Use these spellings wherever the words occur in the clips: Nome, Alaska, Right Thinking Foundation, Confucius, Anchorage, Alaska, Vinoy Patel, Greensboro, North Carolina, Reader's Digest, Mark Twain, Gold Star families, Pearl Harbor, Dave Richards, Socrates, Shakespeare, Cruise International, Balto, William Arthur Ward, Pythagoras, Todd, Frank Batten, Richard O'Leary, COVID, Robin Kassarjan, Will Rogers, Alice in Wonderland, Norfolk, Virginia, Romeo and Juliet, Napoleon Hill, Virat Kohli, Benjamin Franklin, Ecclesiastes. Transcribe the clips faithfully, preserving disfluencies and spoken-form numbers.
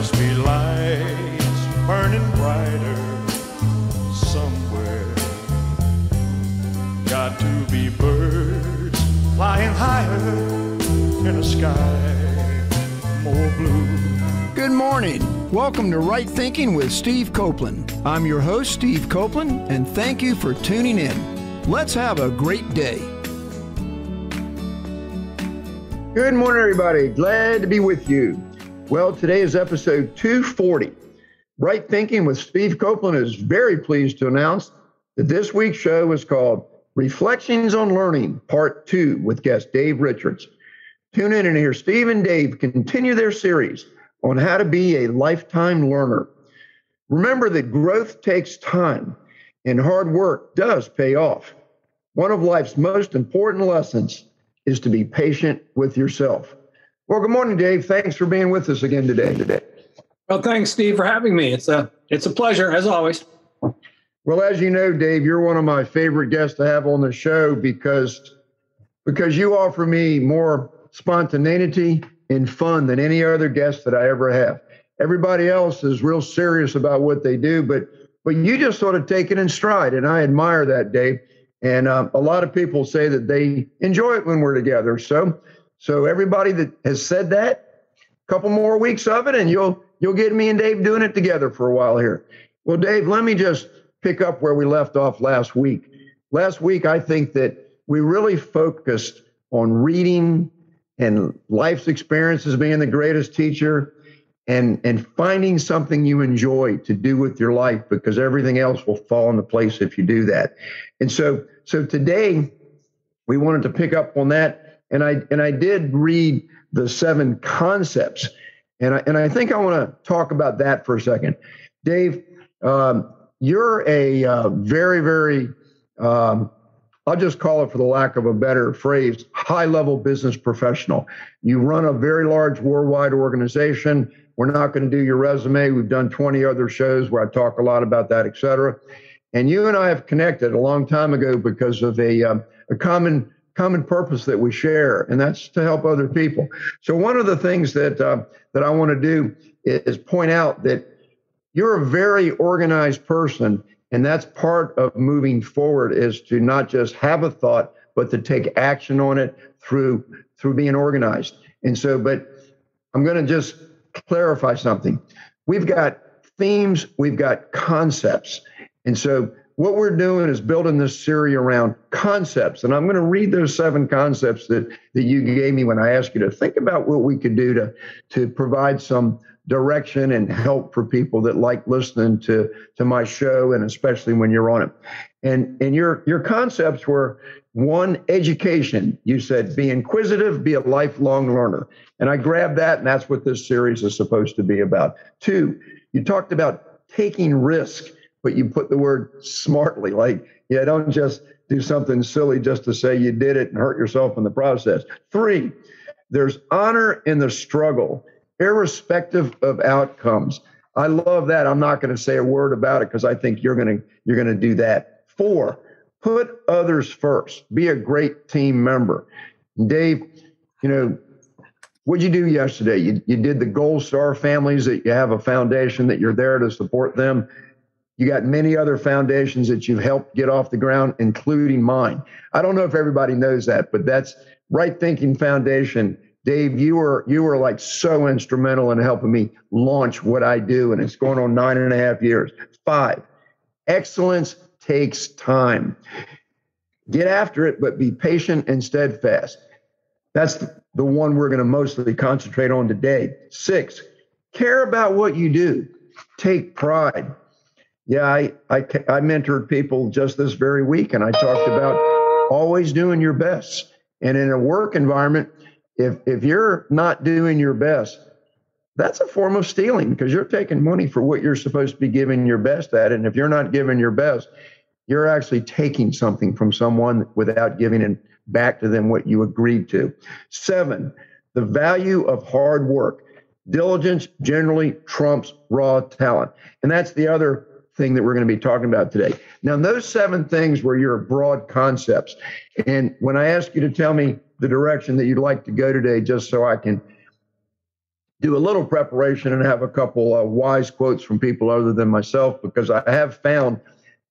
must be lights burning brighter somewhere. Got to be birds flying higher in a sky more blue. Good morning. Welcome to Right Thinking with Steve Coplon. I'm your host, Steve Coplon, and thank you for tuning in. Let's have a great day. Good morning, everybody. Glad to be with you. Well, today is episode two forty. Right Thinking with Steve Coplon is very pleased to announce that this week's show is called Reflections on Learning, Part two, with guest Dave Richards. Tune in and hear Steve and Dave continue their series on how to be a lifetime learner. Remember that growth takes time, and hard work does pay off. One of life's most important lessons is to be patient with yourself. Well, good morning, Dave. Thanks for being with us again today. Today. Well, thanks, Steve, for having me. It's a, it's a pleasure, as always. Well, as you know, Dave, you're one of my favorite guests to have on the show because, because you offer me more spontaneity and fun than any other guest that I ever have. Everybody else is real serious about what they do, but, but you just sort of take it in stride, and I admire that, Dave. And um, a lot of people say that they enjoy it when we're together, so... So everybody that has said that, a couple more weeks of it, and you'll you'll get me and Dave doing it together for a while here. Well, Dave, let me just pick up where we left off last week. Last week, I think that we really focused on reading and life's experiences being the greatest teacher and, and finding something you enjoy to do with your life, because everything else will fall into place if you do that. And so, so today, we wanted to pick up on that. And I and I did read the seven concepts, and I and I think I want to talk about that for a second, Dave. Um, you're a uh, very very, um, I'll just call it, for the lack of a better phrase, high level business professional. You run a very large worldwide organization. We're not going to do your resume. We've done twenty other shows where I talk a lot about that, et cetera. And you and I have connected a long time ago because of a um, a common. common purpose that we share, and that's to help other people. So one of the things that uh, that I want to do is point out that you're a very organized person, and that's part of moving forward, is to not just have a thought, but to take action on it through through being organized. And so, but I'm going to just clarify something. We've got themes, we've got concepts, and so what we're doing is building this series around concepts. And I'm going to read those seven concepts that, that you gave me when I asked you to think about what we could do to, to provide some direction and help for people that like listening to, to my show, and especially when you're on it. And, and your, your concepts were, one, education. You said, be inquisitive, be a lifelong learner. And I grabbed that, and that's what this series is supposed to be about. Two, you talked about taking risk. But you put the word smartly, like, yeah, don't just do something silly just to say you did it and hurt yourself in the process. Three, there's honor in the struggle, irrespective of outcomes. I love that. I'm not going to say a word about it because I think you're going to you're going to do that. Four, put others first. Be a great team member. Dave, you know, what'd you do yesterday? You, you did the Gold Star families, that you have a foundation that you're there to support them. You got many other foundations that you've helped get off the ground, including mine. I don't know if everybody knows that, but that's Right Thinking Foundation. Dave, you were you were like so instrumental in helping me launch what I do, and it's going on nine and a half years. Five, excellence takes time. Get after it, but be patient and steadfast. That's the one we're going to mostly concentrate on today. Six, care about what you do. Take pride. Yeah, I, I, I mentored people just this very week, and I talked about always doing your best. And in a work environment, if if you're not doing your best, that's a form of stealing, because you're taking money for what you're supposed to be giving your best at. And if you're not giving your best, you're actually taking something from someone without giving it back to them what you agreed to. Seven, the value of hard work. Diligence generally trumps raw talent. And that's the other thing that we're going to be talking about today. Now, those seven things were your broad concepts. And when I ask you to tell me the direction that you'd like to go today, just so I can do a little preparation and have a couple uh, wise quotes from people other than myself, because I have found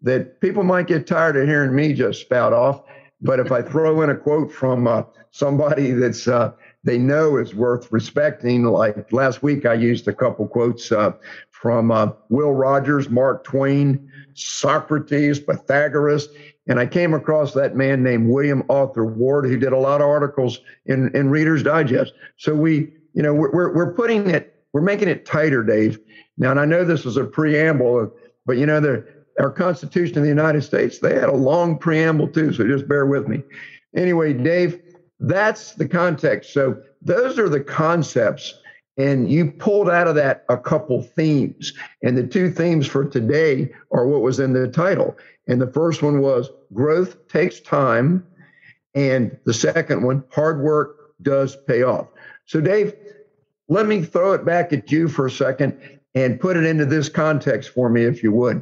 that people might get tired of hearing me just spout off. But if I throw in a quote from uh, somebody that's uh, they know is worth respecting, like last week I used a couple quotes uh, from uh, Will Rogers, Mark Twain, Socrates, Pythagoras, and I came across that man named William Arthur Ward, who did a lot of articles in, in Reader's Digest. So we, you know, we're we're putting it, we're making it tighter, Dave. Now, and I know this is a preamble, but you know the. Our Constitution of the United States, they had a long preamble too, so just bear with me. Anyway, Dave, that's the context. So those are the concepts, and you pulled out of that a couple themes. And the two themes for today are what was in the title. And the first one was growth takes time, and the second one, hard work does pay off. So Dave, let me throw it back at you for a second and put it into this context for me, if you would.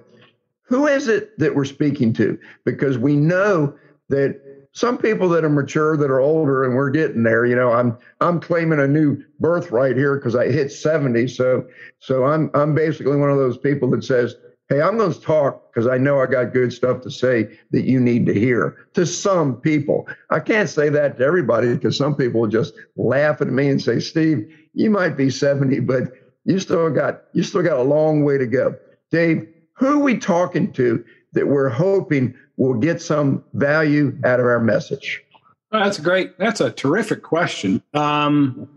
Who is it that we're speaking to? Because we know that some people that are mature, that are older, and we're getting there. You know, I'm I'm claiming a new birthright here because I hit seventy. So so I'm I'm basically one of those people that says, hey, I'm going to talk because I know I got good stuff to say that you need to hear. To some people, I can't say that to everybody, because some people just laugh at me and say, Steve, you might be seventy, but you still got you still got a long way to go, Dave. Who are we talking to that we're hoping will get some value out of our message? Well, that's great. That's a terrific question. Um,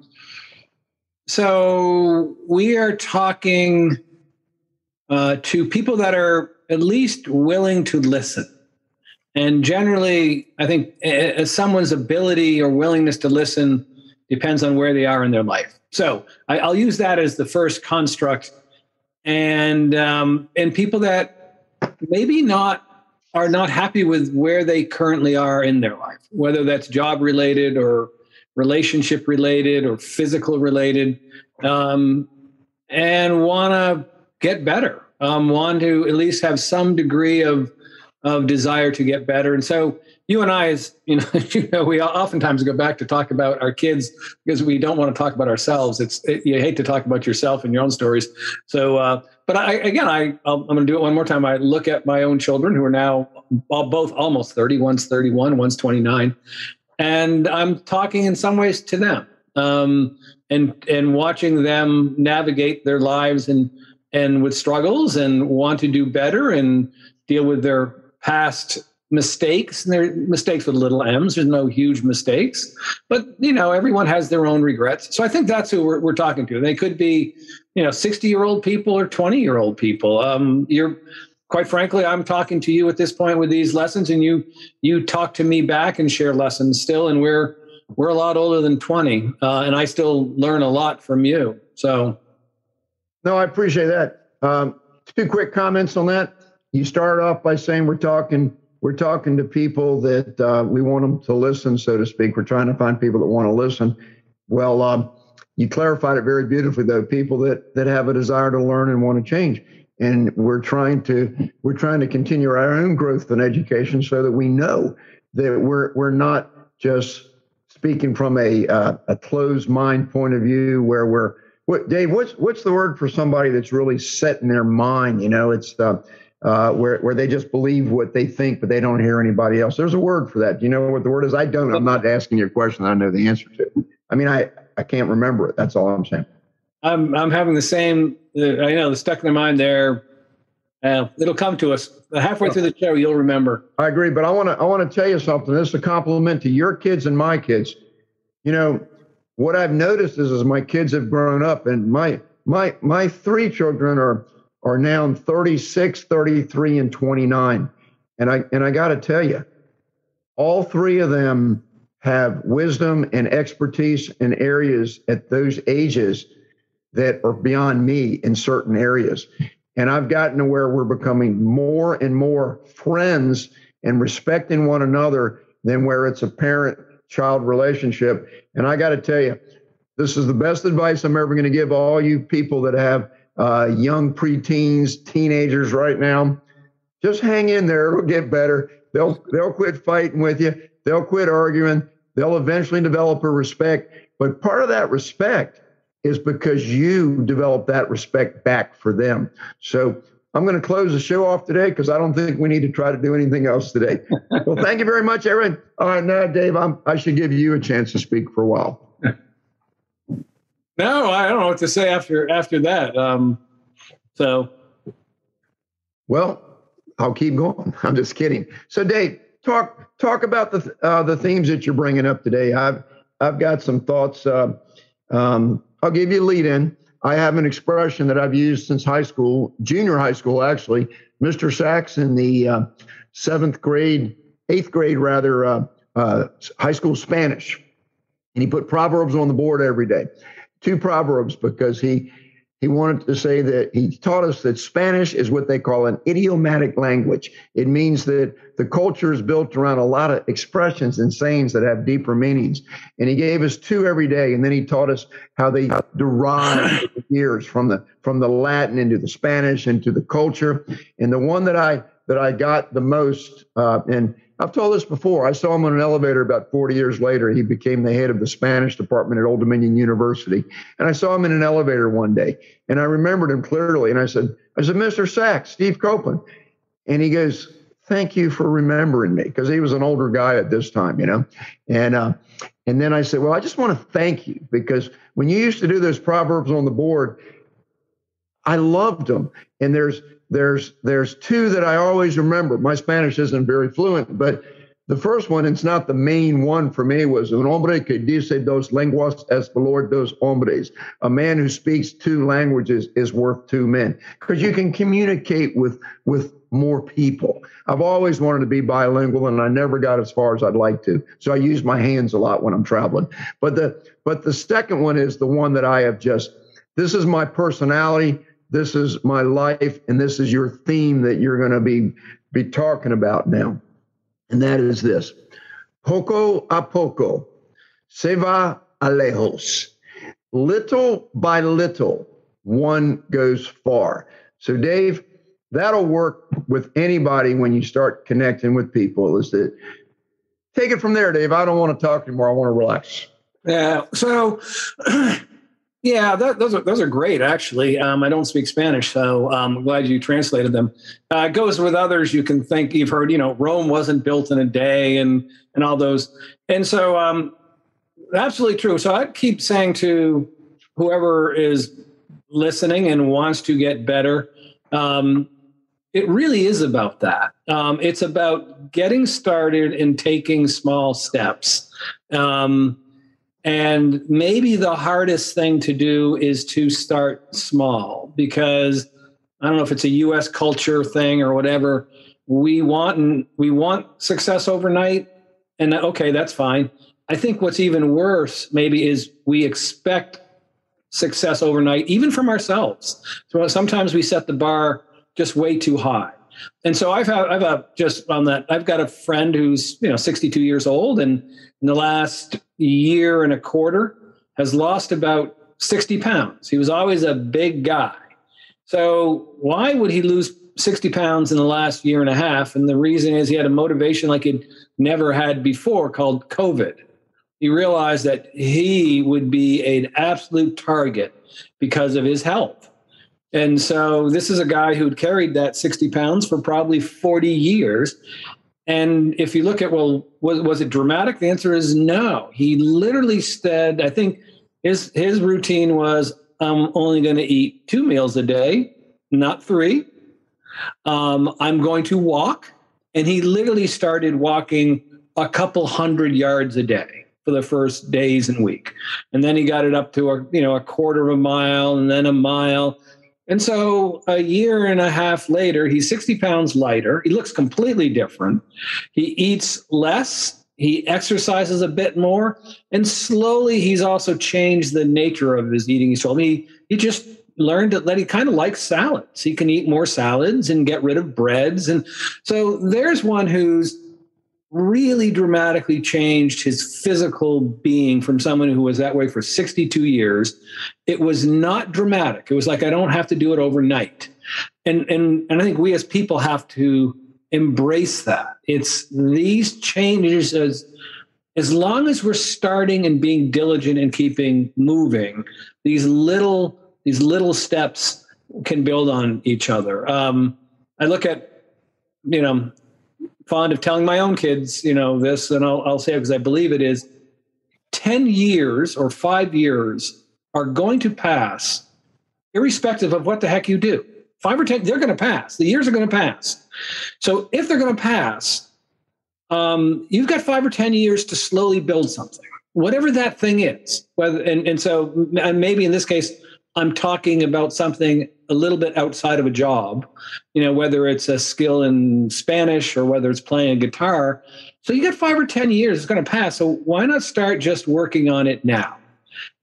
so we are talking uh, to people that are at least willing to listen. And generally, I think uh, someone's ability or willingness to listen depends on where they are in their life. So I, I'll use that as the first construct. And um, and people that maybe not are not happy with where they currently are in their life, whether that's job related or relationship related or physical related, um, and want to get better, um, want to at least have some degree of of desire to get better. And so you and I, as you know, you know, we oftentimes go back to talk about our kids because we don't want to talk about ourselves. It's it, you hate to talk about yourself and your own stories. So, uh, but I, again, I, I'll, I'm going to do it one more time. I look at my own children who are now all, both almost thirty. One's thirty-one, one's twenty-nine, and I'm talking in some ways to them, um, and and watching them navigate their lives and and with struggles and want to do better and deal with their past mistakes, and they're mistakes with little m's. There's no huge mistakes, but you know, everyone has their own regrets. So I think that's who we're, we're talking to. They could be, you know, sixty year old people or twenty year old people. Um, you're quite frankly, I'm talking to you at this point with these lessons, and you, you talk to me back and share lessons still. And we're, we're a lot older than twenty. Uh, and I still learn a lot from you. So. No, I appreciate that. Um, two quick comments on that. You started off by saying we're talking, we're talking to people that uh, we want them to listen, so to speak. We're trying to find people that want to listen. Well, um, you clarified it very beautifully, though. People that that have a desire to learn and want to change, and we're trying to we're trying to continue our own growth in education, so that we know that we're we're not just speaking from a uh, a closed mind point of view where we're what Dave, what's what's the word for somebody that's really set in their mind? You know, it's uh, Uh, where where they just believe what they think, but they don't hear anybody else. There's a word for that. Do you know what the word is? I don't. I'm not asking you a question I know the answer to. I mean, I, I can't remember it. That's all I'm saying. I'm I'm having the same. Uh, I know the stuck in my mind there. Uh, it'll come to us halfway through the show. You'll remember. I agree, but I want to I want to tell you something. This is a compliment to your kids and my kids. You know what I've noticed is as my kids have grown up, and my my my three children are. are now thirty-six, thirty-three, and twenty-nine. And I and I got to tell you, all three of them have wisdom and expertise in areas at those ages that are beyond me in certain areas. And I've gotten to where we're becoming more and more friends and respecting one another than where it's a parent-child relationship. And I got to tell you, this is the best advice I'm ever going to give all you people that have Uh, young preteens, teenagers right now. Just hang in there. It'll get better. They'll they'll quit fighting with you. They'll quit arguing. They'll eventually develop a respect. But part of that respect is because you develop that respect back for them. So I'm going to close the show off today because I don't think we need to try to do anything else today. Well, thank you very much, Aaron. All right, now, Dave, I'm, I should give you a chance to speak for a while. No, I don't know what to say after after that. Um, so, well, I'll keep going. I'm just kidding. So, Dave, talk talk about the uh, the themes that you're bringing up today. I've I've got some thoughts. Uh, um, I'll give you a lead in. I have an expression that I've used since high school, junior high school, actually. Mister Sachs in the uh, seventh grade, eighth grade rather, uh, uh, high school Spanish, and he put proverbs on the board every day. Two proverbs, because he he wanted to say that he taught us that Spanish is what they call an idiomatic language. It means that the culture is built around a lot of expressions and sayings that have deeper meanings. And he gave us two every day. And then he taught us how they derive the years from the from the Latin into the Spanish into the culture. And the one that I that I got the most, uh, and I've told this before, I saw him on an elevator about forty years later. He became the head of the Spanish department at Old Dominion University. And I saw him in an elevator one day, and I remembered him clearly. And I said, I said, Mister Sachs, Steve Coplon. And he goes, thank you for remembering me, because he was an older guy at this time, you know. And uh, and then I said, well, I just want to thank you, because when you used to do those proverbs on the board, I loved them. And there's There's there's two that I always remember. My Spanish isn't very fluent, but the first one, it's not the main one for me, was un hombre que dice dos lenguas es valor dos hombres. A man who speaks two languages is worth two men, because you can communicate with with more people. I've always wanted to be bilingual, and I never got as far as I'd like to. So I use my hands a lot when I'm traveling. But the but the second one is the one that I have just, this is my personality. This is my life, and this is your theme that you're going to be be talking about now. And that is this: poco a poco, se va a lejos. Little by little, one goes far. So, Dave, that'll work with anybody when you start connecting with people. Is that take it from there, Dave? I don't want to talk anymore. I want to relax. Yeah. So. Yeah, that, those are those are great. Actually, um, I don't speak Spanish, so um, I'm glad you translated them. Uh, it goes with others. You can think you've heard, you know, Rome wasn't built in a day, and and all those. And so, um, absolutely true. So I keep saying to whoever is listening and wants to get better, um, it really is about that. Um, it's about getting started and taking small steps. Um, And maybe the hardest thing to do is to start small, because I don't know if it's a U S culture thing or whatever. We want we want success overnight, and okay, that's fine. I think what's even worse maybe is we expect success overnight, even from ourselves. So sometimes we set the bar just way too high. And so I've had, I've had just on that, I've got a friend who's, you know, sixty-two years old, and in the last year and a quarter has lost about sixty pounds. He was always a big guy. So why would he lose sixty pounds in the last year and a half? And the reason is he had a motivation like he'd never had before, called COVID. He realized that he would be an absolute target because of his health. And so this is a guy who'd carried that sixty pounds for probably forty years. And if you look at, well, was, was it dramatic? The answer is no. He literally said, I think his his routine was, I'm only going to eat two meals a day, not three. Um, I'm going to walk. And he literally started walking a couple hundred yards a day for the first days and week. And then he got it up to a, you know, a quarter of a mile, and then a mile. And so a year and a half later, he's sixty pounds lighter. He looks completely different. He eats less. He exercises a bit more. And slowly, he's also changed the nature of his eating. So I mean, he just learned that he kind of likes salads. He can eat more salads and get rid of breads. And so there's one who's really dramatically changed his physical being from someone who was that way for sixty-two years. It was not dramatic. It was like, I don't have to do it overnight. And, and, and I think we as people have to embrace that. It's these changes as as long as we're starting and being diligent and keeping moving, these little these little steps can build on each other. Um, I look at, you know, fond of telling my own kids, you know, this, and I'll, I'll say it because I believe it is, ten years or five years are going to pass irrespective of what the heck you do. Five or ten, they're going to pass. The years are going to pass. So if they're going to pass, um, you've got five or ten years to slowly build something, whatever that thing is. Whether and, and so and maybe in this case, I'm talking about something a little bit outside of a job, you know, whether it's a skill in Spanish or whether it's playing a guitar. So you got five or ten years, it's going to pass. So why not start just working on it now?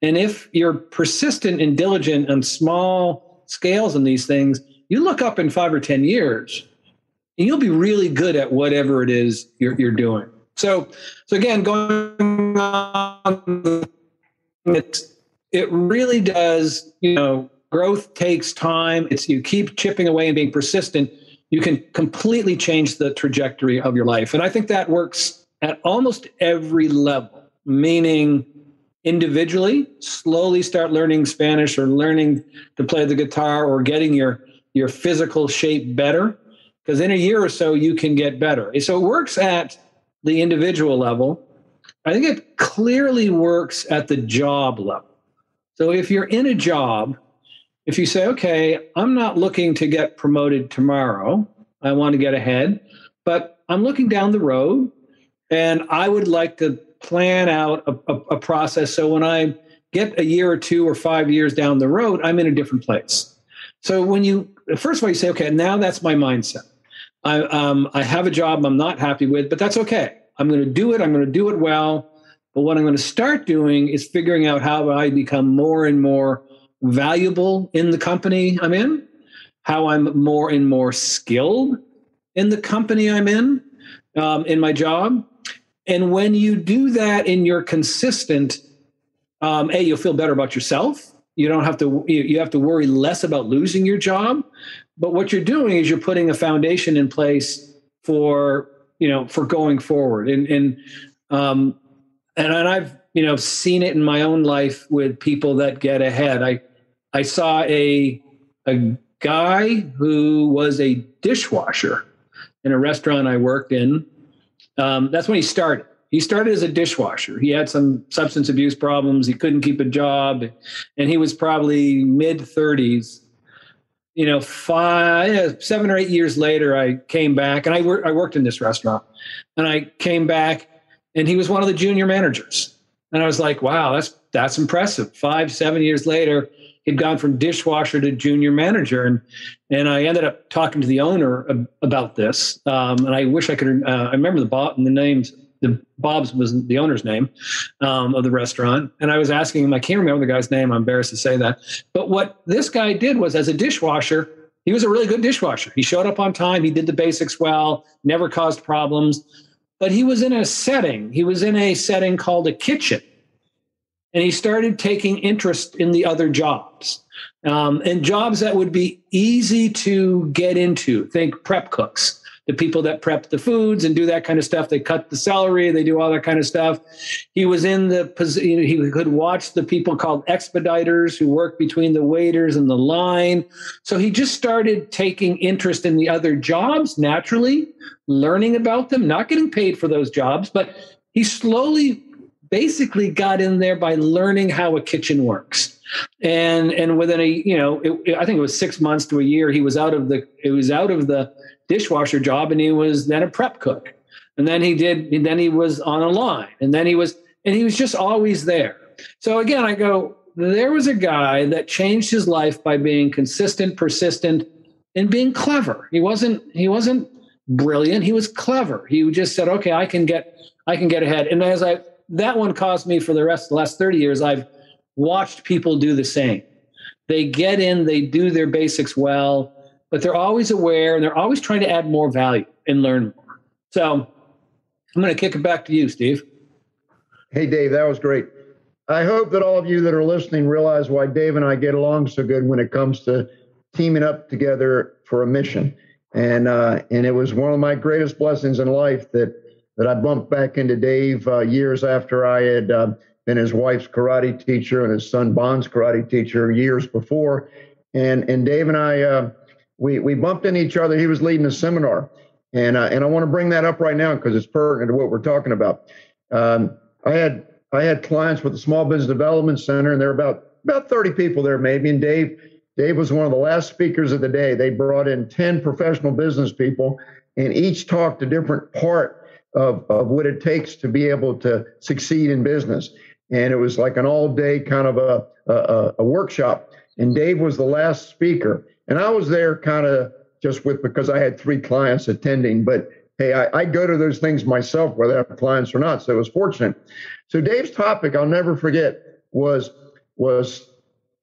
And if you're persistent and diligent on small scales in these things, you look up in five or ten years and you'll be really good at whatever it is you're, you're doing. So, so again, going on, it's, it really does, you know, growth takes time. It's you keep chipping away and being persistent. You can completely change the trajectory of your life. And I think that works at almost every level, meaning individually, slowly start learning Spanish or learning to play the guitar or getting your, your physical shape better, because in a year or so you can get better. So it works at the individual level. I think it clearly works at the job level. So if you're in a job, if you say, okay, I'm not looking to get promoted tomorrow, I want to get ahead, but I'm looking down the road and I would like to plan out a, a, a process so when I get a year or two or five years down the road, I'm in a different place. So when you, first of all, you say, okay, now that's my mindset. I, um, I have a job I'm not happy with, but that's okay. I'm going to do it. I'm going to do it well. But what I'm going to start doing is figuring out how I become more and more valuable in the company I'm in, how I'm more and more skilled in the company I'm in, um, in my job. And when you do that and you're consistent, um, A, you'll feel better about yourself. You don't have to, you have to worry less about losing your job. But what you're doing is you're putting a foundation in place for, you know, for going forward. And, and, um, and, and I've, you know, seen it in my own life with people that get ahead. I, I saw a, a guy who was a dishwasher in a restaurant I worked in. Um, that's when he started. He started as a dishwasher. He had some substance abuse problems. He couldn't keep a job. And he was probably mid thirties. You know, five, seven or eight years later, I came back and I, wor- I worked in this restaurant. And I came back and he was one of the junior managers. And I was like, wow, that's that's impressive. Five, seven years later, he'd gone from dishwasher to junior manager. And and I ended up talking to the owner ab- about this. Um, and I wish I could, uh, I remember the Bob, and the names, the Bob's was the owner's name um, of the restaurant. And I was asking him, I can't remember the guy's name. I'm embarrassed to say that. But what this guy did was, as a dishwasher, he was a really good dishwasher. He showed up on time. He did the basics well, never caused problems. But he was in a setting. He was in a setting called a kitchen. And he started taking interest in the other jobs um, and jobs that would be easy to get into. Think prep cooks, the people that prep the foods and do that kind of stuff. They cut the celery. They do all that kind of stuff. He was in the position, he could watch the people called expediters who work between the waiters and the line. So he just started taking interest in the other jobs naturally, learning about them, not getting paid for those jobs, but he slowly basically got in there by learning how a kitchen works. And, and within a, you know, it, I think it was six months to a year, he was out of the, it was out of the dishwasher job. And he was then a prep cook. And then he did, and then he was on a line and then he was, and he was just always there. So again, I go, there was a guy that changed his life by being consistent, persistent, and being clever. He wasn't, he wasn't brilliant. He was clever. He just said, okay, I can get, I can get ahead. And as I, that one caused me for the rest of the last thirty years, I've watched people do the same. They get in, they do their basics well, but they're always aware and they're always trying to add more value and learn more. So I'm going to kick it back to you, Steve. Hey, Dave, that was great. I hope that all of you that are listening realize why Dave and I get along so good when it comes to teaming up together for a mission. And, uh, and it was one of my greatest blessings in life that that I bumped back into Dave uh, years after I had uh, been his wife's karate teacher and his son Bond's karate teacher years before. And and Dave and I, uh, we we bumped into each other. He was leading a seminar. And, uh, and I want to bring that up right now because it's pertinent to what we're talking about. Um, I had I had clients with the Small Business Development Center, and there were about, about thirty people there maybe. And Dave, Dave was one of the last speakers of the day. They brought in ten professional business people, and each talked a different part of, of what it takes to be able to succeed in business. And it was like an all-day kind of a, a, a workshop. And Dave was the last speaker. And I was there kind of just with because I had three clients attending. But, hey, I, I go to those things myself, whether I have clients or not. So it was fortunate. So Dave's topic, I'll never forget, was, was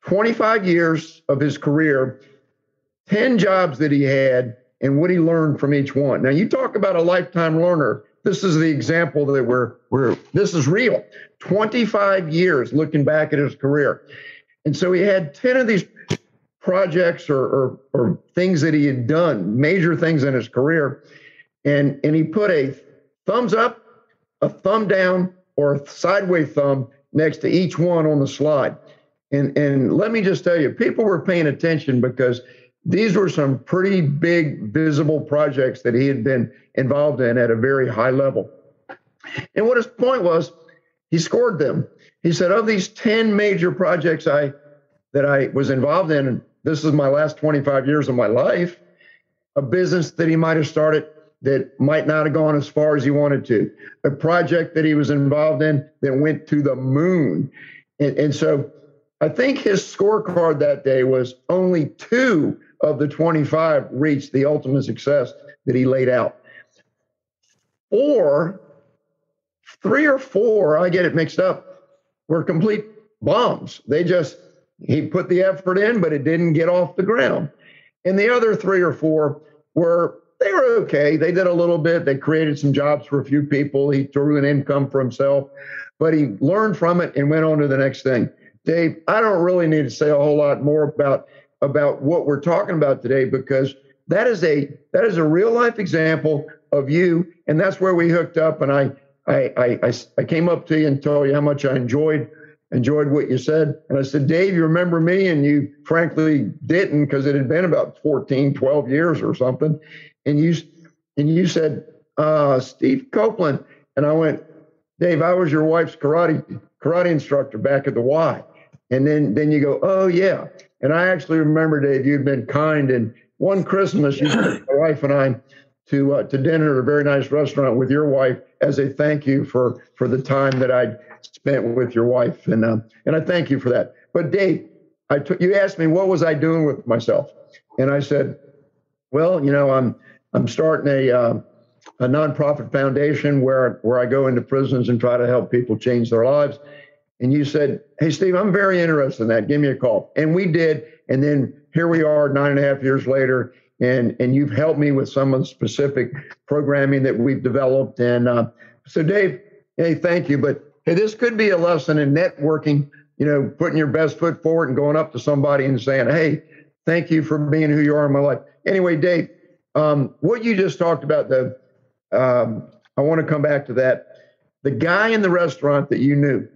twenty-five years of his career, ten jobs that he had, and what he learned from each one. Now, you talk about a lifetime learner. This is the example that we're, we're this is real. twenty-five years looking back at his career. And so he had ten of these projects or, or, or things that he had done, major things in his career. And, and he put a thumbs up, a thumb down, or a sideways thumb next to each one on the slide. And, and let me just tell you, people were paying attention because these were some pretty big, visible projects that he had been involved in at a very high level. And what his point was, he scored them. He said, of these ten major projects I that I was involved in, and this is my last twenty-five years of my life, a business that he might have started that might not have gone as far as he wanted to, a project that he was involved in that went to the moon. And, and so I think his scorecard that day was only two of the twenty-five reached the ultimate success that he laid out. Or three or four, I get it mixed up, were complete bombs. They just, he put the effort in, but it didn't get off the ground. And the other three or four were, they were okay. They did a little bit. They created some jobs for a few people. He drew an income for himself, but he learned from it and went on to the next thing. Dave, I don't really need to say a whole lot more about about what we're talking about today, because that is a that is a real life example of you, and that's where we hooked up. And I I I, I, I came up to you and told you how much I enjoyed enjoyed what you said, and I said, Dave, you remember me? And you frankly didn't, because it had been about fourteen, twelve years or something. And you and you said uh, Steve Coplon, and I went, Dave, I was your wife's karate karate instructor back at the Y. And then, then you go, oh, yeah. And I actually remember, Dave, you'd been kind. And one Christmas, you took my wife and I to uh, to dinner at a very nice restaurant with your wife as a thank you for, for the time that I'd spent with your wife. And um, and I thank you for that. But, Dave, I took, you asked me, what was I doing with myself? And I said, well, you know, I'm I'm starting a uh, a nonprofit foundation where where I go into prisons and try to help people change their lives. And you said, hey, Steve, I'm very interested in that. Give me a call. And we did. And then here we are nine and a half years later. And, and you've helped me with some of the specific programming that we've developed. And uh, so, Dave, hey, thank you. But hey, this could be a lesson in networking, you know, putting your best foot forward and going up to somebody and saying, hey, thank you for being who you are in my life. Anyway, Dave, um, what you just talked about, the um, I want to come back to that. The guy in the restaurant that you knew,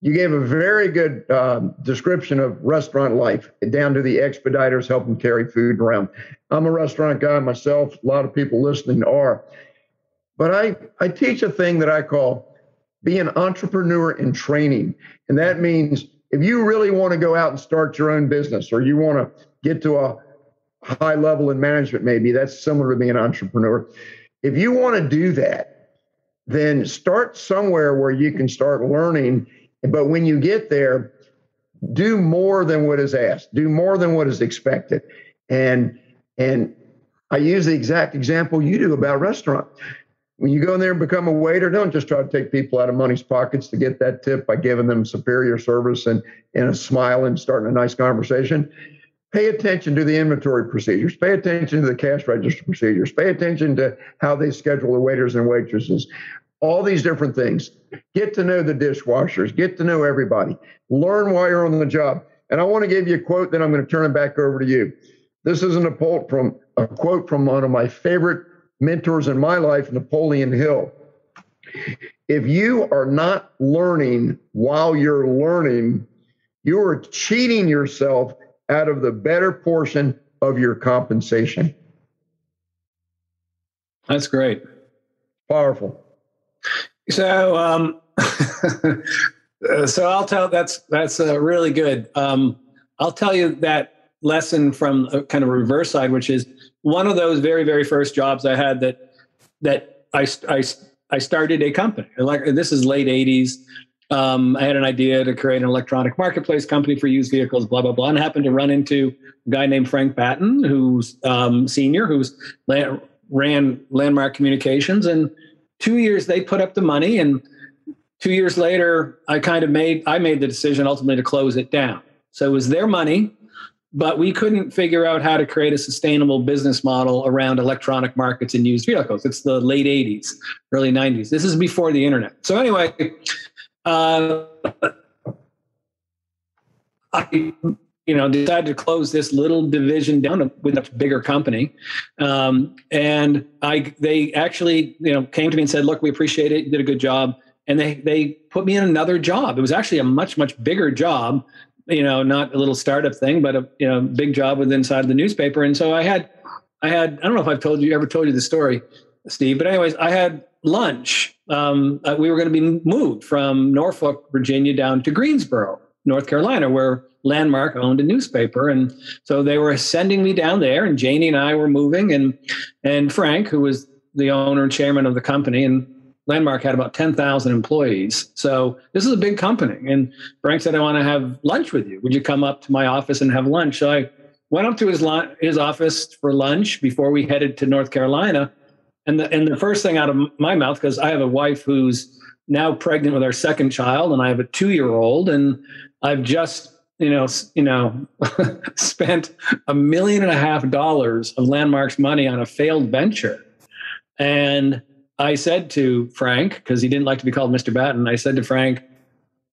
you gave a very good um, description of restaurant life, down to the expediters helping carry food around. I'm a restaurant guy myself. A lot of people listening are. But I, I teach a thing that I call be an entrepreneur in training. And that means if you really want to go out and start your own business, or you want to get to a high level in management, maybe that's similar to being an entrepreneur. If you want to do that, then start somewhere where you can start learning. But when you get there, do more than what is asked, do more than what is expected. And and I use the exact example you do about restaurant. When you go in there and become a waiter, don't just try to take people out of money's pockets to get that tip by giving them superior service and, and a smile and starting a nice conversation. Pay attention to the inventory procedures. Pay attention to the cash register procedures. Pay attention to how they schedule the waiters and waitresses. All these different things. Get to know the dishwashers. Get to know everybody. Learn while you're on the job. And I want to give you a quote, then I'm going to turn it back over to you. This is a quote from a quote from one of my favorite mentors in my life, Napoleon Hill. If you are not learning while you're learning, you are cheating yourself out of the better portion of your compensation. That's great. Powerful. So, um, so I'll tell that's that's uh, really good. Um, I'll tell you that lesson from a kind of reverse side, which is one of those very, very first jobs I had that that I I, I started a company. Like, this is late eighties. Um, I had an idea to create an electronic marketplace company for used vehicles, blah, blah, blah, and happened to run into a guy named Frank Batten, who's um, senior, who's la- ran Landmark Communications. And two years they put up the money, and two years later, I kind of made I made the decision ultimately to close it down. So it was their money, but we couldn't figure out how to create a sustainable business model around electronic markets and used vehicles. It's the late eighties, early nineties. This is before the internet. So anyway, uh, I you know, decided to close this little division down with a bigger company. Um, and I they actually, you know, came to me and said, look, we appreciate it. You did a good job. And they they put me in another job. It was actually a much, much bigger job. You know, not a little startup thing, but a you know big job with inside of the newspaper. And so I had, I had I don't know if I've told you ever told you the story, Steve. But anyways, I had lunch. Um, uh, we were going to be moved from Norfolk, Virginia, down to Greensboro, North Carolina, where Landmark owned a newspaper. And so they were sending me down there, and Janie and I were moving, and and Frank, who was the owner and chairman of the company, and Landmark had about ten thousand employees. So this is a big company. And Frank said, I want to have lunch with you. Would you come up to my office and have lunch? So I went up to his lo- his office for lunch before we headed to North Carolina. And the, and the first thing out of my mouth, because I have a wife who's now pregnant with our second child, and I have a two-year-old, and I've just, you know, you know, spent a million and a half dollars of Landmark's money on a failed venture. And I said to Frank, because he didn't like to be called Mister Batten, I said to Frank,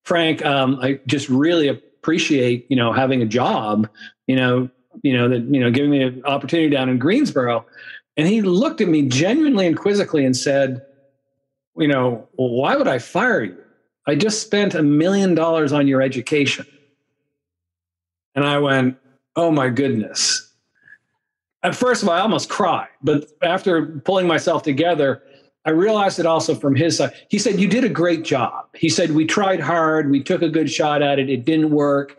Frank, um, I just really appreciate, you know, having a job, you know, you know, that, you know, giving me an opportunity down in Greensboro. And he looked at me genuinely and quizzically and said, you know, well, why would I fire you? I just spent a million dollars on your education. And I went, oh my goodness. At first of all, I almost cried, but after pulling myself together, I realized it also from his side. He said, you did a great job. He said, we tried hard. We took a good shot at it. It didn't work.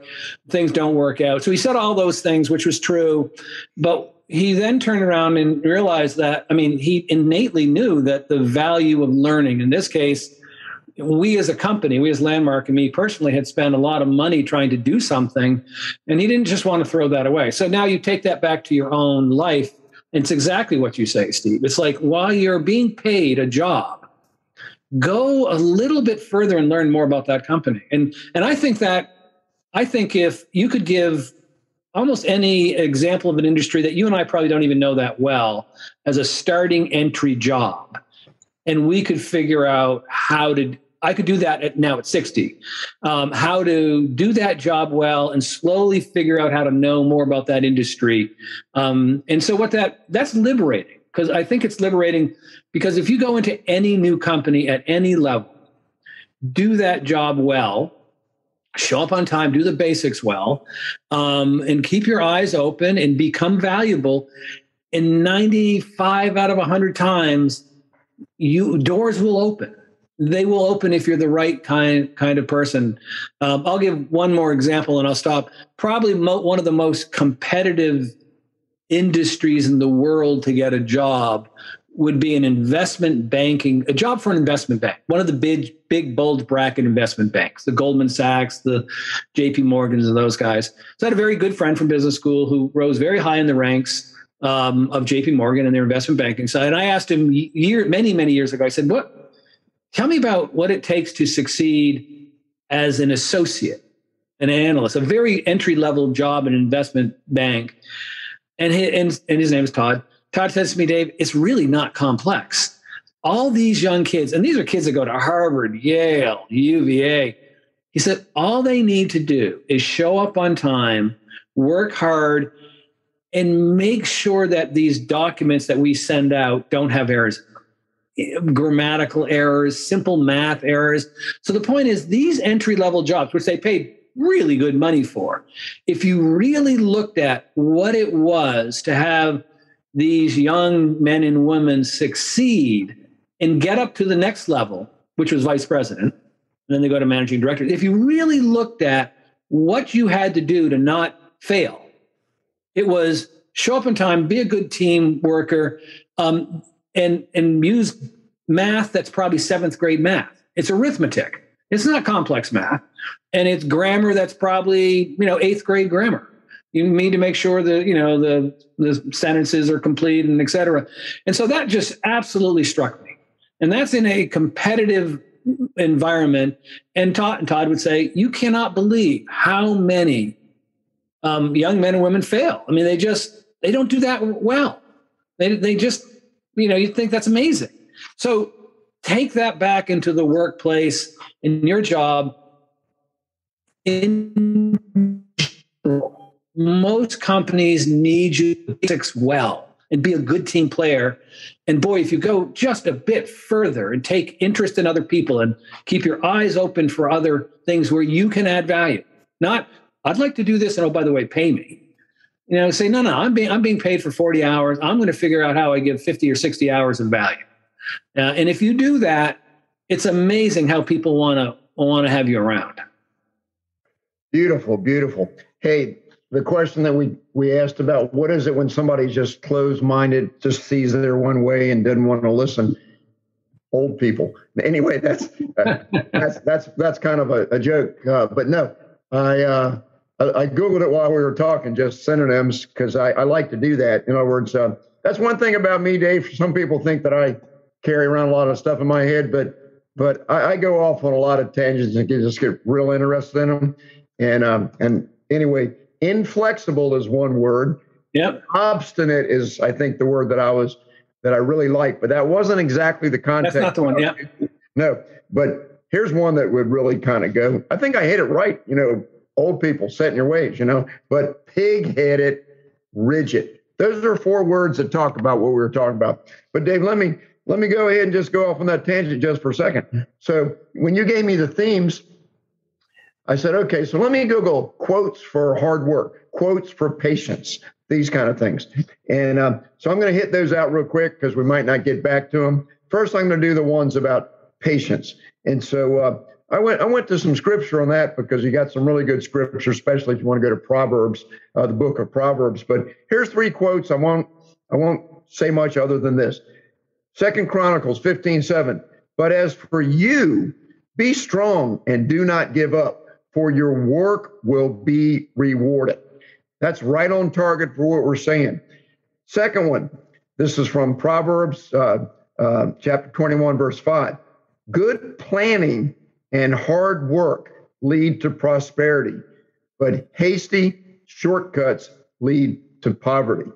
Things don't work out. So he said all those things, which was true. But he then turned around and realized that, I mean, he innately knew that the value of learning, in this case, we as a company, we as Landmark and me personally had spent a lot of money trying to do something. And he didn't just want to throw that away. So now you take that back to your own life. It's exactly what you say, Steve. It's like while you're being paid a job, go a little bit further and learn more about that company. And and I think that I think if you could give almost any example of an industry that you and I probably don't even know that well as a starting entry job, and we could figure out how to, I could do that at, now at sixty, um, how to do that job well and slowly figure out how to know more about that industry. Um, and so what that, that's liberating, because I think it's liberating because if you go into any new company at any level, do that job well, show up on time, do the basics well, um, and keep your eyes open and become valuable. And ninety-five out of one hundred times, you doors will open. They will open if you're the right kind kind of person. Um, I'll give one more example and I'll stop. Probably mo- one of the most competitive industries in the world to get a job would be an investment banking, a job for an investment bank. One of the big, big, bulge bracket investment banks, the Goldman Sachs, the J P Morgans and those guys. So I had a very good friend from business school who rose very high in the ranks um, of J P Morgan and their investment banking side. And I asked him year, many, many years ago, I said, what, tell me about what it takes to succeed as an associate, an analyst, a very entry-level job in an investment bank. And his, and, and his name is Todd. Todd says to me, Dave, it's really not complex. All these young kids, and these are kids that go to Harvard, Yale, U V A. He said, all they need to do is show up on time, work hard, and make sure that these documents that we send out don't have errors. grammatical errors, simple math errors. So the point is, these entry-level jobs, which they paid really good money for, if you really looked at what it was to have these young men and women succeed and get up to the next level, which was vice president, and then they go to managing director. If you really looked at what you had to do to not fail, it was show up in time, be a good team worker, um, and, and use math that's probably seventh grade math. It's arithmetic. It's not complex math. And it's grammar that's probably, you know, eighth grade grammar. You need to make sure that, you know, the, the sentences are complete and et cetera. And so that just absolutely struck me. And that's in a competitive environment. And Todd, and Todd would say, you cannot believe how many um, young men and women fail. I mean, they just, they don't do that well. They, they just, you know, you think that's amazing. So take that back into the workplace, in your job. In most companies need you to basics well and be a good team player. And boy, if you go just a bit further and take interest in other people and keep your eyes open for other things where you can add value, not, I'd like to do this, and oh, by the way, pay me. You know, say, no, no, I'm being, I'm being paid for forty hours. I'm going to figure out how I give fifty or sixty hours of value. Uh, and if you do that, it's amazing how people want to want to have you around. Beautiful, beautiful. Hey, the question that we, we asked about, what is it when somebody's just closed-minded, just sees their one way and doesn't want to listen? Old people. Anyway, that's uh, that's that's that's kind of a, a joke. Uh, but no, I, uh, I I Googled it while we were talking, just synonyms, because I, I like to do that. In other words, uh, that's one thing about me, Dave. Some people think that I carry around a lot of stuff in my head, but but I, I go off on a lot of tangents and just get real interested in them. And um, and anyway, inflexible is one word. Yep. Obstinate is, I think, the word that I was that I really like, but that wasn't exactly the context. That's not the one. Yeah. No, but here's one that would really kind of go. I think I hit it right. You know, old people, set in your ways. You know, but pig-headed, rigid. Those are four words that talk about what we were talking about. But Dave, let me let me go ahead and just go off on that tangent just for a second. So when you gave me the themes, I said, okay, so let me Google quotes for hard work, quotes for patience, these kind of things. And um, so I'm going to hit those out real quick because we might not get back to them. First, I'm going to do the ones about patience. And so uh, I went I went to some scripture on that because you got some really good scripture, especially if you want to go to Proverbs, uh, the book of Proverbs. But here's three quotes. I won't I won't say much other than this. Second Chronicles fifteen seven. But as for you, be strong and do not give up, for your work will be rewarded. That's right on target for what we're saying. Second one, this is from Proverbs uh, uh, chapter twenty-one, verse five. Good planning and hard work lead to prosperity, but hasty shortcuts lead to poverty.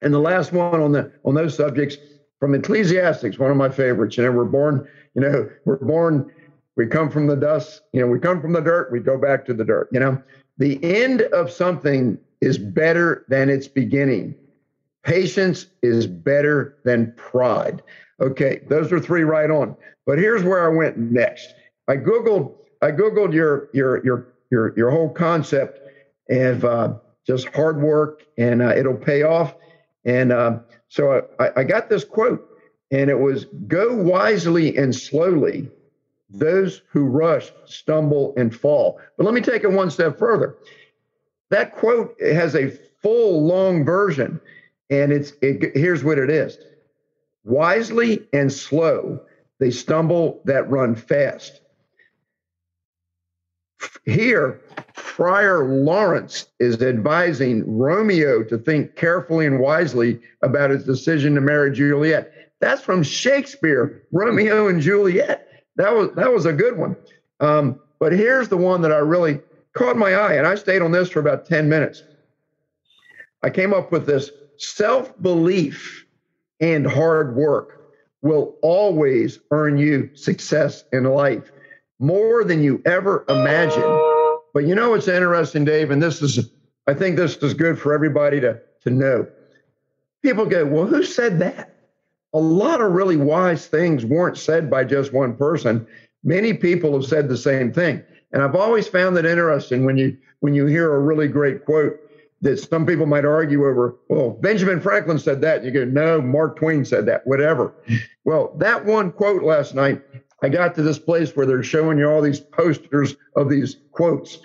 And the last one on the on those subjects from Ecclesiastes, one of my favorites. You know, we're born, you know, we're born. We come from the dust, you know, we come from the dirt, we go back to the dirt, you know. The end of something is better than its beginning. Patience is better than pride. Okay, those are three right on. But here's where I went next. I Googled, I Googled your your your your your whole concept of uh, just hard work and uh, it'll pay off. And uh, so I, I got this quote, and it was, go wisely and slowly. Those who rush stumble and fall. But let me take it one step further. That quote has a full long version, and it's it, here's what it is. Wisely and slow, they stumble that run fast. Here, Friar Lawrence is advising Romeo to think carefully and wisely about his decision to marry Juliet. That's from Shakespeare, Romeo and Juliet. That was that was a good one. Um, but here's the one that I really caught my eye, and I stayed on this for about ten minutes. I came up with this: self-belief and hard work will always earn you success in life, more than you ever imagine. But you know what's interesting, Dave, and this is, I think this is good for everybody to, to know. People go, well, who said that? a lot of really wise things weren't said by just one person. Many people have said the same thing. And I've always found that interesting when you when you hear a really great quote that some people might argue over, well, Benjamin Franklin said that. And you go, no, Mark Twain said that, whatever. Well, that one quote last night, I got to this place where they're showing you all these posters of these quotes.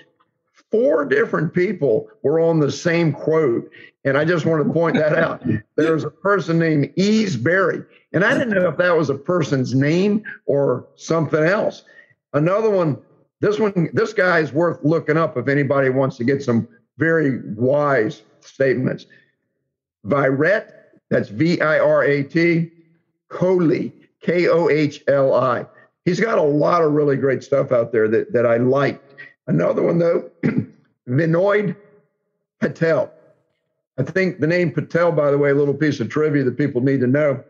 Four different people were on the same quote. And I just wanted to point that out. There's a person named Ease Berry. And I didn't know if that was a person's name or something else. Another one, this one, this guy is worth looking up if anybody wants to get some very wise statements. Virat, that's V I R A T, Kohli, K O H L I. He's got a lot of really great stuff out there that, that I like. Another one, though, Vinoy Patel. I think the name Patel, by the way, a little piece of trivia that people need to know.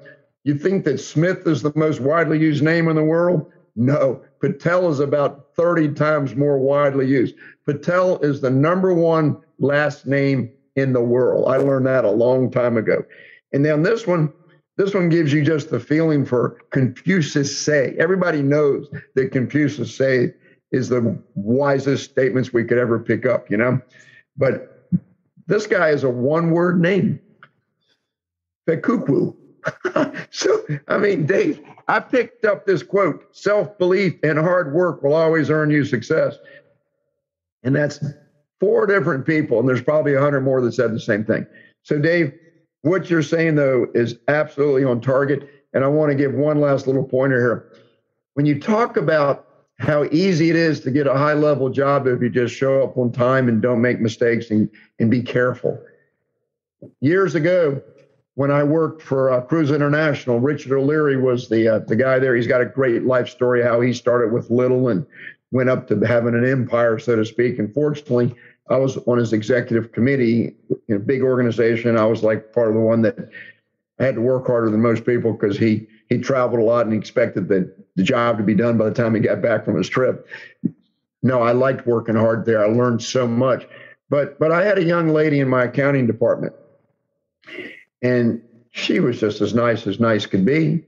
You think that Smith is the most widely used name in the world? No. Patel is about thirty times more widely used. Patel is the number one last name in the world. I learned that a long time ago. And then this one, this one gives you just the feeling for Confucius Say. Everybody knows that Confucius Say is the wisest statements we could ever pick up, you know? But this guy is a one-word name, Fekukwu. So, I mean, Dave, I picked up this quote, self-belief and hard work will always earn you success. And that's four different people, and there's probably a hundred more that said the same thing. So, Dave, what you're saying, though, is absolutely on target, and I want to give one last little pointer here. When you talk about how easy it is to get a high-level job if you just show up on time and don't make mistakes and, and be careful. Years ago, when I worked for uh, Cruise International, Richard O'Leary was the uh, the guy there. He's got a great life story, how he started with little and went up to having an empire, so to speak. And fortunately, I was on his executive committee in a big organization. I was like part of the one that I had to work harder than most people because he he traveled a lot and expected the, the job to be done by the time he got back from his trip. No, I liked working hard there. I learned so much. But but I had a young lady in my accounting department, and she was just as nice as nice could be,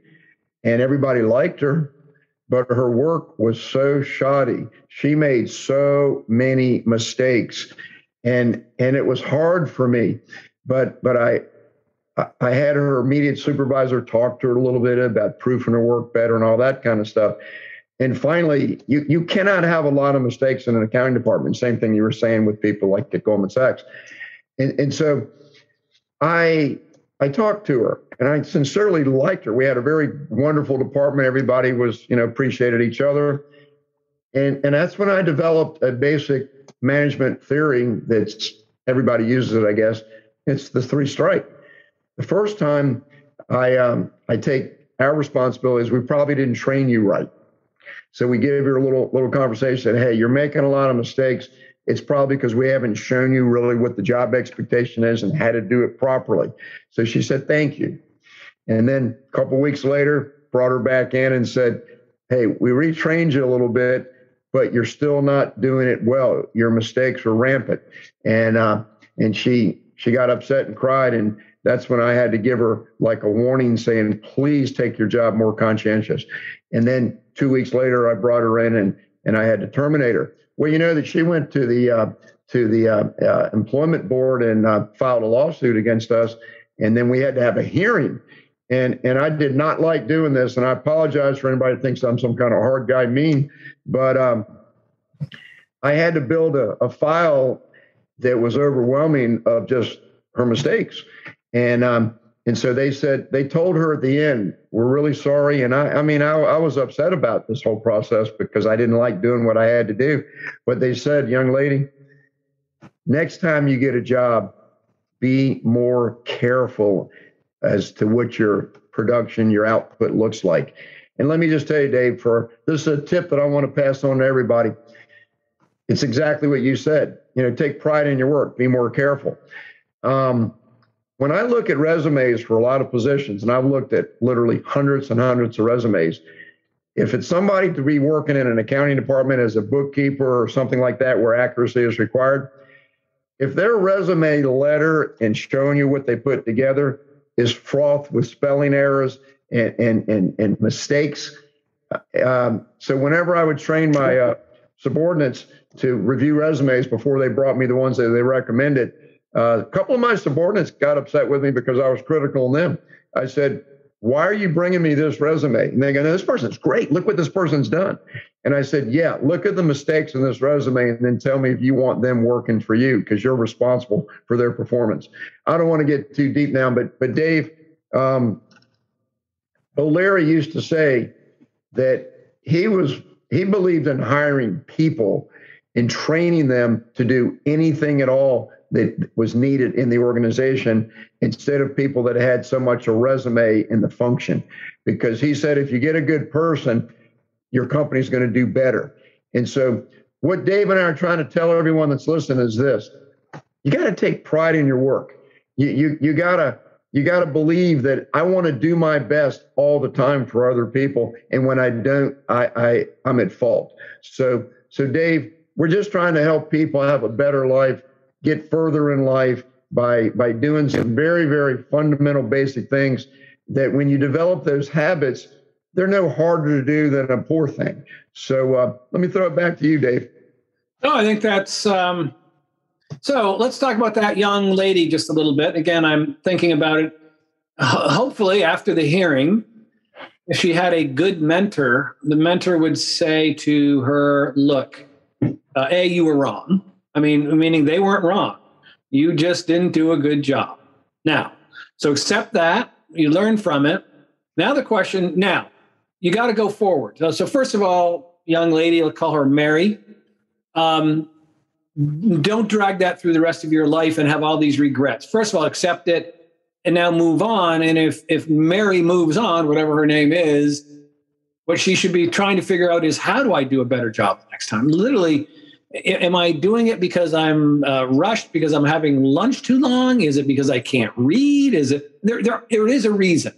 and everybody liked her, but her work was so shoddy. She made so many mistakes, and and it was hard for me. But but I... I had her immediate supervisor talk to her a little bit about proofing her work better and all that kind of stuff. And finally, you, you cannot have a lot of mistakes in an accounting department. Same thing you were saying with people like at Goldman Sachs. And, and so I I talked to her, and I sincerely liked her. We had a very wonderful department. Everybody was, you know, appreciated each other. And, and that's when I developed a basic management theory that's everybody uses it, I guess. It's the three strike. The first time I um, I take our responsibility is we probably didn't train you right. So we give you a little little conversation. Hey, you're making a lot of mistakes. It's probably because we haven't shown you really what the job expectation is and how to do it properly. So she said, thank you. And then a couple of weeks later, brought her back in and said, hey, we retrained you a little bit, but you're still not doing it well. Your mistakes are rampant. And uh, and she she got upset and cried, and that's when I had to give her like a warning saying, please take your job more conscientious. And then two weeks later, I brought her in and, and I had to terminate her. Well, you know that she went to the uh, to the uh, uh, employment board and uh, filed a lawsuit against us. And then we had to have a hearing. And, and I did not like doing this. And I apologize for anybody who thinks I'm some kind of hard guy mean. But um, I had to build a, a file that was overwhelming of just her mistakes. And um, and so they said, they told her at the end, we're really sorry. And I I mean, I, I was upset about this whole process because I didn't like doing what I had to do. But they said, young lady, next time you get a job, be more careful as to what your production, your output looks like. And let me just tell you, Dave, for this is a tip that I want to pass on to everybody. It's exactly what you said. You know, take pride in your work. Be more careful. Um When I look at resumes for a lot of positions, and I've looked at literally hundreds and hundreds of resumes, if it's somebody to be working in an accounting department as a bookkeeper or something like that where accuracy is required, if their resume letter and showing you what they put together is fraught with spelling errors and and and, and mistakes. Um, so whenever I would train my uh, subordinates to review resumes before they brought me the ones that they recommended, uh, a couple of my subordinates got upset with me because I was critical on them. I said, "Why are you bringing me this resume?" And they go, "No, this person's great. Look what this person's done." And I said, "Yeah, look at the mistakes in this resume and then tell me if you want them working for you, because you're responsible for their performance." I don't want to get too deep now, but but Dave, um, O'Leary used to say that he was he believed in hiring people and training them to do anything at all that was needed in the organization, instead of people that had so much a resume in the function. Because he said, if you get a good person, your company's going to do better. And so what Dave and I are trying to tell everyone that's listening is this: you got to take pride in your work. You you you gotta you gotta believe that I want to do my best all the time for other people, and when I don't, I, I I'm at fault. So so Dave, we're just trying to help people have a better life, get further in life by by doing some very very fundamental basic things that, when you develop those habits, they're no harder to do than a poor thing. So uh, let me throw it back to you, Dave. No, I think that's, um, so let's talk about that young lady just a little bit. Again, I'm thinking about it. Hopefully after the hearing, if she had a good mentor, the mentor would say to her, look, uh, A, you were wrong. I mean, meaning they weren't wrong. You just didn't do a good job. Now, so accept that. You learn from it. Now the question, now, you got to go forward. So first of all, young lady, let's call her Mary. Um, don't drag that through the rest of your life and have all these regrets. First of all, accept it and now move on. And if, if Mary moves on, whatever her name is, what she should be trying to figure out is, how do I do a better job next time? Literally, am I doing it because I'm uh, rushed, because I'm having lunch too long? Is it because I can't read? Is it there, there? There is a reason.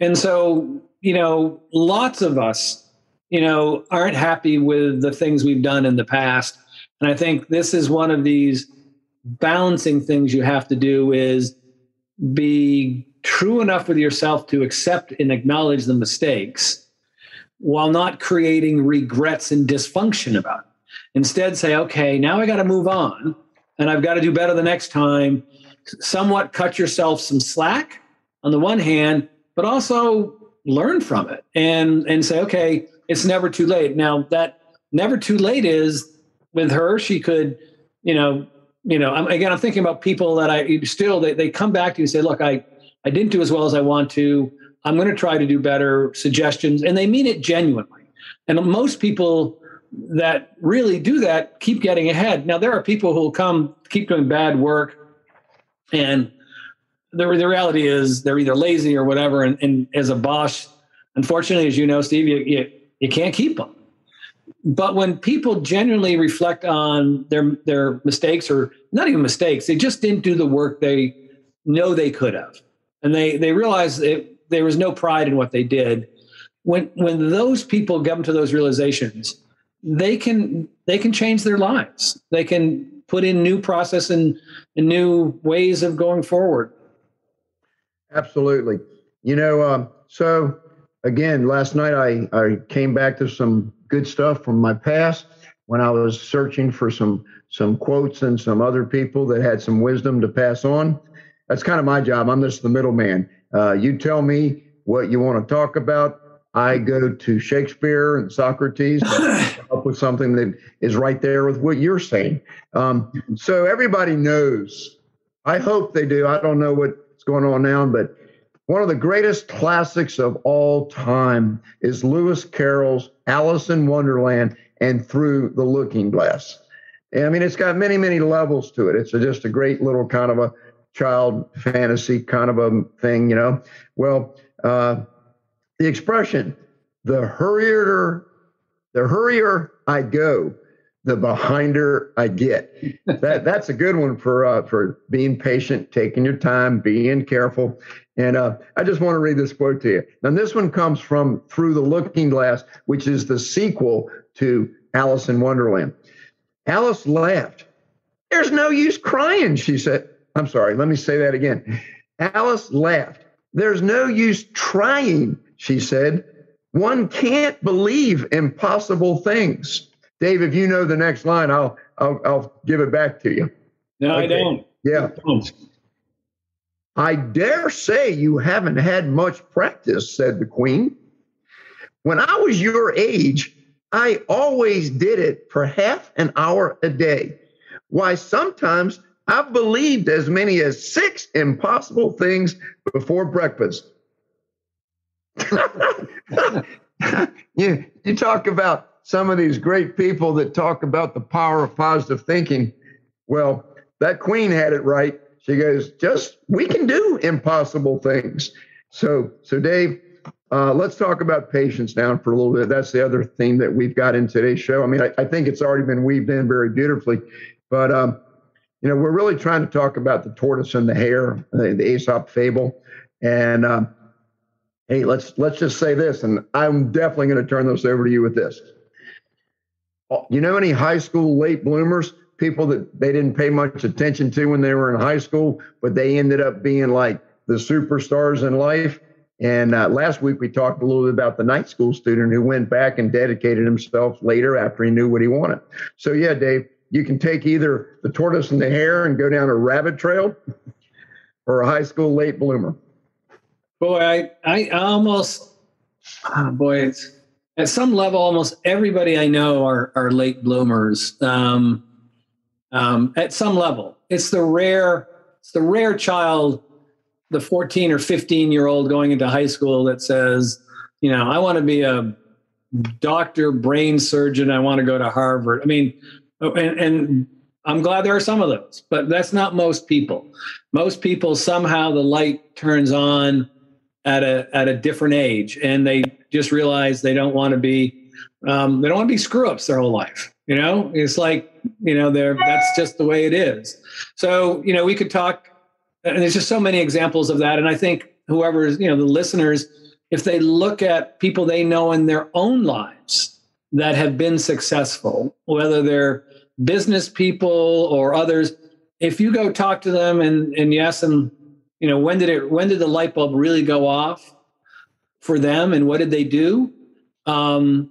And so, you know, lots of us, you know, aren't happy with the things we've done in the past. And I think this is one of these balancing things you have to do, is be true enough with yourself to accept and acknowledge the mistakes while not creating regrets and dysfunction about it. Instead, say, okay, now I got to move on, and I've got to do better the next time. Somewhat cut yourself some slack on the one hand, but also learn from it and, and say, okay, it's never too late. Now, that never too late is with her. She could, you know, you know, again, I'm thinking about people that I still, they, they come back to you and say, look, I, I didn't do as well as I want to. I'm going to try to do better suggestions. And they mean it genuinely. And most people that really do that keep getting ahead. Now, there are people who will come, keep doing bad work, and the, the reality is they're either lazy or whatever. And, and as a boss, unfortunately, as you know, Steve, you, you, you can't keep them. But when people genuinely reflect on their, their mistakes, or not even mistakes, they just didn't do the work they know they could have. And they, they realize it, there was no pride in what they did. When, when those people come to those realizations, they can they can change their lives. They can put in new process and, and new ways of going forward. Absolutely. You know, um, so again, last night I, I came back to some good stuff from my past when I was searching for some some quotes and some other people that had some wisdom to pass on. That's kind of my job. I'm just the middleman. Uh, you tell me what you want to talk about. I go to Shakespeare and Socrates to come up with something that is right there with what you're saying. Um, so everybody knows. I hope they do. I don't know what's going on now, but one of the greatest classics of all time is Lewis Carroll's Alice in Wonderland and Through the Looking Glass. And I mean, it's got many, many levels to it. It's just a great little kind of a child fantasy kind of a thing, you know. Well, uh, the expression, the hurrier, the hurrier I go, the behinder I get. That that's a good one for uh, for being patient, taking your time, being careful. And uh, I just want to read this quote to you. Now, this one comes from Through the Looking Glass, which is the sequel to Alice in Wonderland. Alice laughed. "There's no use crying," she said. I'm sorry, let me say that again. Alice laughed. There's no use trying, she said. One can't believe impossible things. Dave, if you know the next line, I'll I'll, I'll give it back to you. No, okay. I don't. Yeah. I, don't. I dare say you haven't had much practice, said the Queen. When I was your age, I always did it for half an hour a day. Why, sometimes I've believed as many as six impossible things before breakfast. you, you talk about some of these great people that talk about the power of positive thinking. Well, that Queen had it right. She goes, just, we can do impossible things. So, so Dave, uh, let's talk about patience now for a little bit. That's the other theme that we've got in today's show. I mean, I, I think it's already been weaved in very beautifully, but, um, you know, we're really trying to talk about the tortoise and the hare, the, the Aesop fable. And, um, hey, let's, let's just say this, and I'm definitely going to turn this over to you with this. You know, any high school late bloomers, people that they didn't pay much attention to when they were in high school, but they ended up being like the superstars in life. And uh, last week we talked a little bit about the night school student who went back and dedicated himself later after he knew what he wanted. So yeah, Dave, you can take either the tortoise and the hare and go down a rabbit trail or a high school late bloomer. Boy, I, I almost, oh boy, it's, at some level, almost everybody I know are, are late bloomers. Um, um, at some level, it's the rare, it's the rare child, the fourteen or fifteen year old going into high school that says, you know, I want to be a doctor, brain surgeon. I want to go to Harvard. I mean, and, and I'm glad there are some of those, but that's not most people. Most people, somehow the light turns on at a at a different age, and they just realize they don't want to be um, they don't want to be screw ups their whole life. You know, it's like, you know, they're that's just the way it is. So, you know, we could talk, and there's just so many examples of that. And I think whoever, you know, the listeners, if they look at people they know in their own lives that have been successful, whether they're business people or others, if you go talk to them and and you ask them, you know, when did it, when did the light bulb really go off for them and what did they do? Um,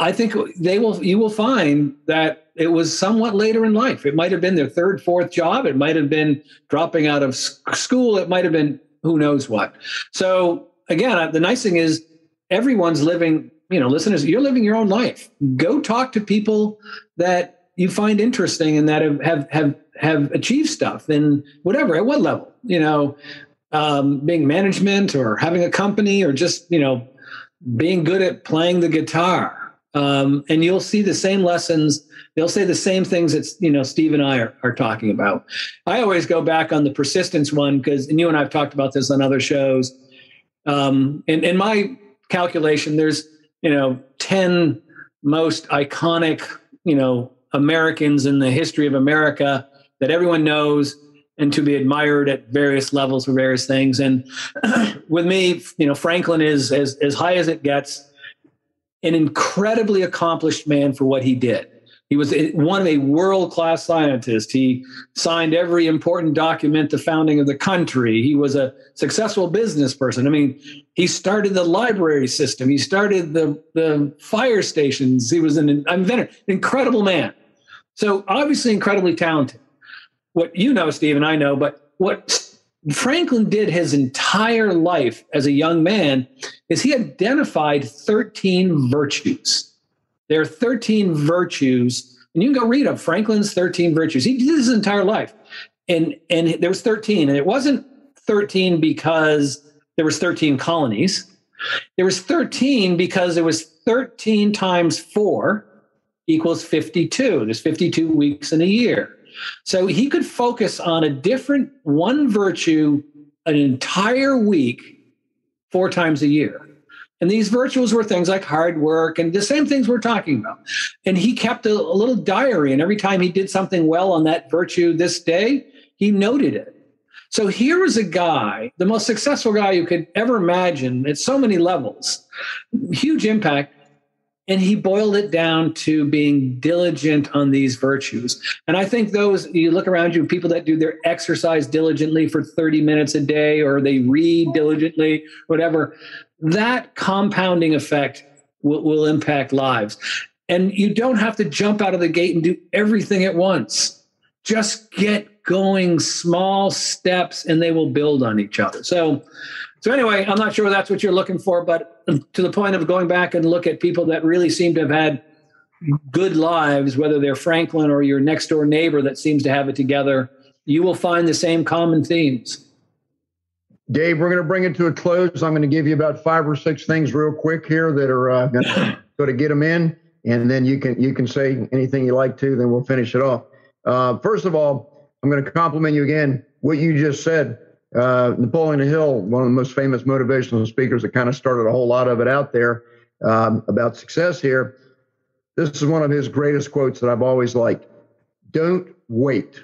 I think they will, you will find that it was somewhat later in life. It might've been their third, fourth job. It might've been dropping out of school. It might've been who knows what. So again, the nice thing is everyone's living, you know, listeners, you're living your own life. Go talk to people that you find interesting and that have, have, have, have achieved stuff in whatever, at what level, you know, um, being management or having a company or just, you know, being good at playing the guitar. Um, and you'll see the same lessons. They'll say the same things that, you know, Steve and I are, are talking about. I always go back on the persistence one because, and you and I've talked about this on other shows. Um, and in my calculation, there's, you know, ten most iconic, you know, Americans in the history of America that everyone knows and to be admired at various levels for various things. And with me, you know, Franklin is as, as high as it gets, an incredibly accomplished man for what he did. He was one of a world-class scientist. He signed every important document, the founding of the country. He was a successful business person. I mean, he started the library system. He started the, the fire stations. He was an inventor, an incredible man. So obviously incredibly talented. What you know, Steve, and I know, but what Franklin did his entire life as a young man is he identified thirteen virtues. There are thirteen virtues, and you can go read up Franklin's thirteen virtues. He did his entire life, and and there was thirteen, and it wasn't thirteen because there was thirteen colonies. There was thirteen because it was thirteen times four equals fifty-two. There's fifty-two weeks in a year. So he could focus on a different one virtue an entire week, four times a year. And these virtues were things like hard work and the same things we're talking about. And he kept a, a little diary. And every time he did something well on that virtue this day, he noted it. So here is a guy, the most successful guy you could ever imagine at so many levels, huge impact. And he boiled it down to being diligent on these virtues. And I think those, you look around you, people that do their exercise diligently for thirty minutes a day, or they read diligently, whatever, that compounding effect will, will impact lives. And you don't have to jump out of the gate and do everything at once. Just get going, small steps, and they will build on each other. So So anyway, I'm not sure that's what you're looking for, but to the point of going back and look at people that really seem to have had good lives, whether they're Franklin or your next door neighbor that seems to have it together, you will find the same common themes. Dave, we're going to bring it to a close. I'm going to give you about five or six things real quick here that are uh, going to sort of get them in, and then you can you can say anything you like to, then we'll finish it off. Uh, first of all, I'm going to compliment you again, what you just said. Uh, Napoleon Hill, one of the most famous motivational speakers that kind of started a whole lot of it out there um, about success here. This is one of his greatest quotes that I've always liked. Don't wait.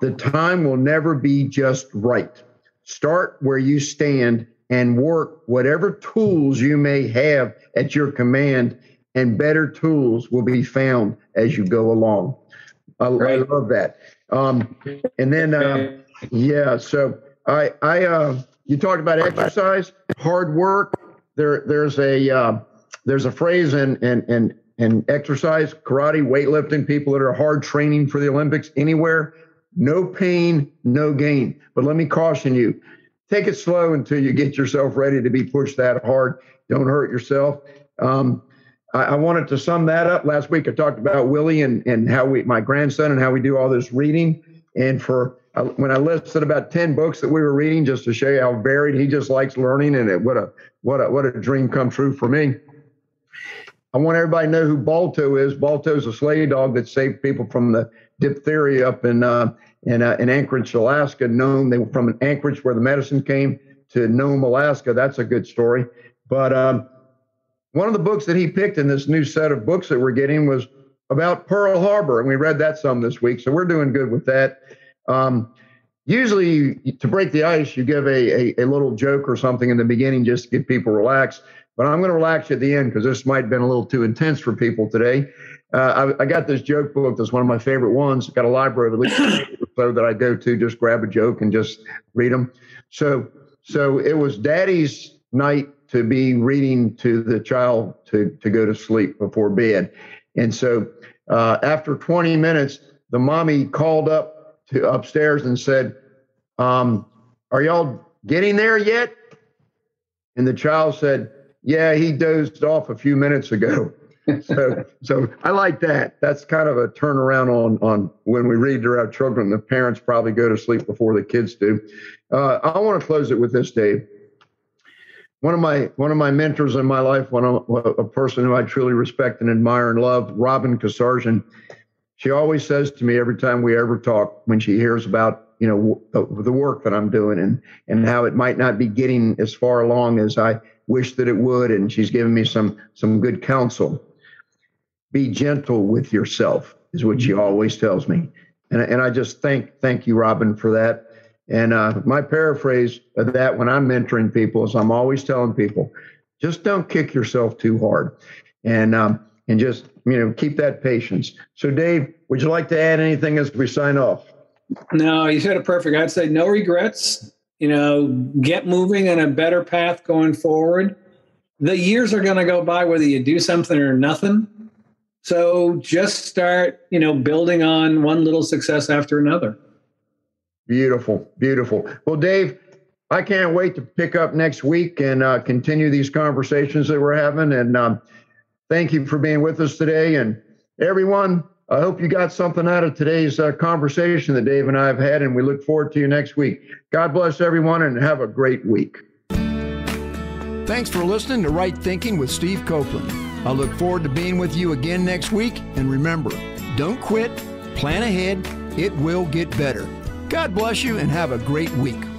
The time will never be just right. Start where you stand and work whatever tools you may have at your command, and better tools will be found as you go along. I, I love that. Um, and then, uh, yeah, so... I, I, uh, you talked about exercise, hard work. There, there's a, uh, there's a phrase in, in, in, in exercise, karate, weightlifting, people that are hard training for the Olympics, anywhere, no pain, no gain. But let me caution you, take it slow until you get yourself ready to be pushed that hard. Don't hurt yourself. Um, I, I wanted to sum that up. Last week, I talked about Willie and, and how we, my grandson, and how we do all this reading. And for, I, when I listed about ten books that we were reading, just to show you how varied, he just likes learning, and it, what a what a what a dream come true for me. I want everybody to know who Balto is. Balto's a sled dog that saved people from the diphtheria up in uh, in, uh, in Anchorage, Alaska. Nome, they were from Anchorage where the medicine came to Nome, Alaska. That's a good story. But um, one of the books that he picked in this new set of books that we're getting was about Pearl Harbor, and we read that some this week, so we're doing good with that. Um, usually to break the ice, you give a, a, a little joke or something in the beginning just to get people relaxed, but I'm going to relax you at the end because this might have been a little too intense for people today. Uh, I, I got this joke book that's one of my favorite ones. I've got a library of at least or so that I go to, just grab a joke and just read them. So, so it was Daddy's night to be reading to the child to, to go to sleep before bed. And so, uh, after twenty minutes, the mommy called up to upstairs and said, um, are y'all getting there yet? And the child said, yeah, he dozed off a few minutes ago. So so I like that. That's kind of a turnaround on, on when we read to our children. The parents probably go to sleep before the kids do. Uh, I want to close it with this, Dave. One of my one of my mentors in my life, one of, a person who I truly respect and admire and love, Robin Kassarjan. She always says to me every time we ever talk, when she hears about, you know, w- the work that I'm doing and and how it might not be getting as far along as I wish that it would, and she's given me some some good counsel. Be gentle with yourself is what she always tells me, and and I just thank thank you, Robin, for that. And uh, my paraphrase of that when I'm mentoring people is I'm always telling people, just don't kick yourself too hard, and um, and just. You know, keep that patience. So, Dave, would you like to add anything as we sign off? No, you said it perfect. I'd say no regrets. You know, get moving on a better path going forward. The years are going to go by whether you do something or nothing. So just start, you know, building on one little success after another. Beautiful, beautiful. Well, Dave, I can't wait to pick up next week and uh, continue these conversations that we're having. And, um, thank you for being with us today. And everyone, I hope you got something out of today's uh, conversation that Dave and I have had, and we look forward to you next week. God bless everyone and have a great week. Thanks for listening to Right Thinking with Steve Coplon. I look forward to being with you again next week. And remember, don't quit, plan ahead, it will get better. God bless you and have a great week.